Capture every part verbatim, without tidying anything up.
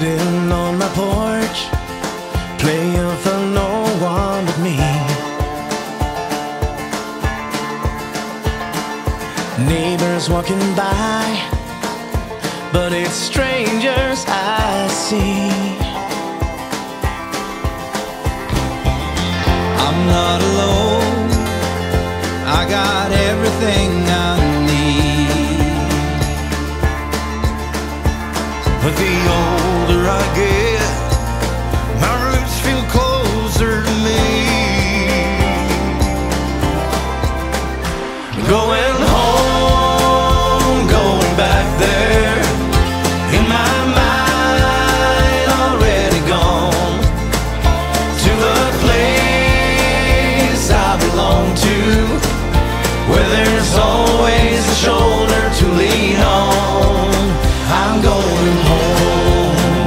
sitting on my porch, playing for no one but me. Neighbors walking by, but it's strangers I see. I'm not alone, I got everything I need. But the older I get, my roots feel closer to me. Going where there's always a shoulder to lean on. I'm going home.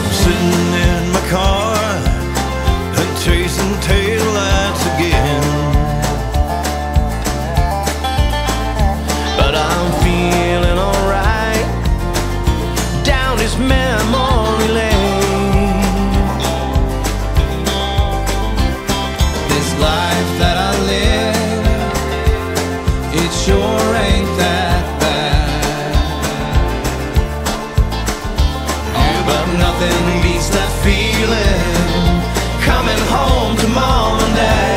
I'm sitting in my car and chasing taillights again, but I'm feeling alright down this memory lane. Life that I live, it sure ain't that bad. Oh, but nothing beats that feeling, coming home to mom and dad.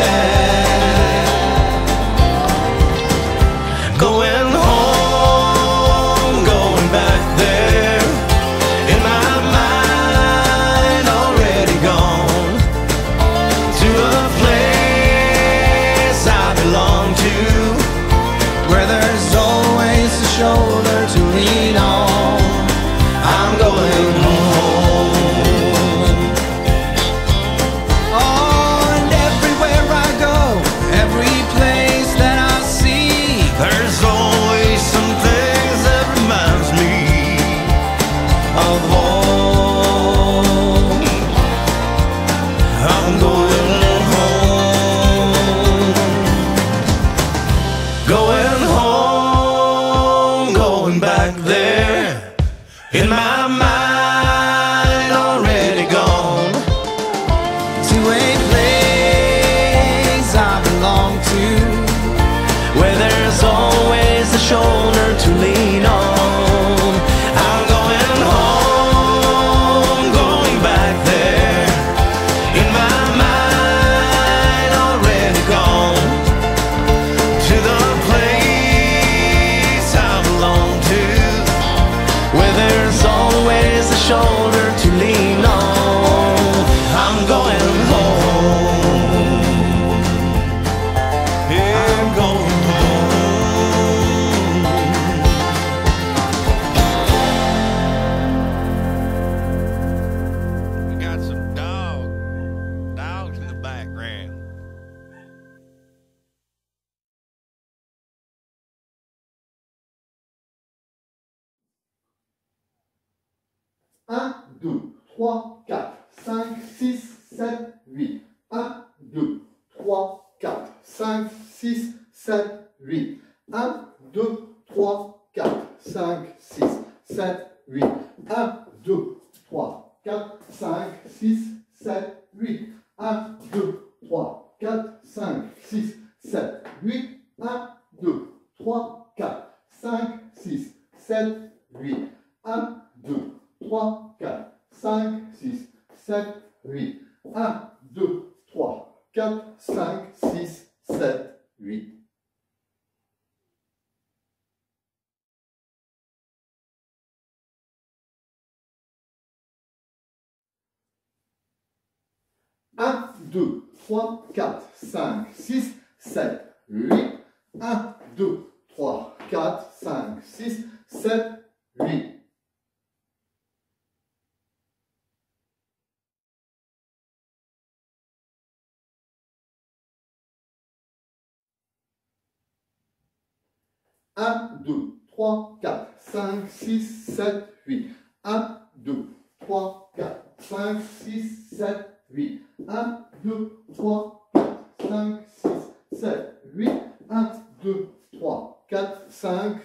Going home, going back there, in my mind already gone to a place belong to, where there's always a shoulder to lean on. I'm going home. Oh, and everywhere I go, every place that I see, there's always some things that reminds me of home. I'm going home. Going home, going back there, in my mind already gone, to a place I belong to, where there's always a shoulder to lean on. I'm going home, going back there, in my mind already gone, to the shoulder to lean on. I'm going home. Yeah, I'm going home. We got some dog, dogs in the background. un, deux, trois, quatre, cinq, six, sept, huit. un, deux, trois, quatre, cinq, six, sept, huit. un, deux, trois, quatre, cinq, six, sept, huit. un, deux, trois, quatre, cinq, six, sept, huit. un, deux, trois, quatre, cinq, six, sept, huit. un, deux, trois, quatre, cinq, six, sept, huit. un, deux, trois, quatre, cinq, six, sept, huit. un, deux, trois, quatre, cinq, six, sept, huit. un, deux, trois, quatre, cinq, six, sept, huit. un, deux, trois, quatre, cinq, six, sept, huit. un, deux, trois, quatre, cinq, six, sept, huit. un, deux, trois, quatre, cinq, six, sept, huit. un, deux, trois, quatre, cinq, six, sept, huit. un, deux, trois, quatre, cinq,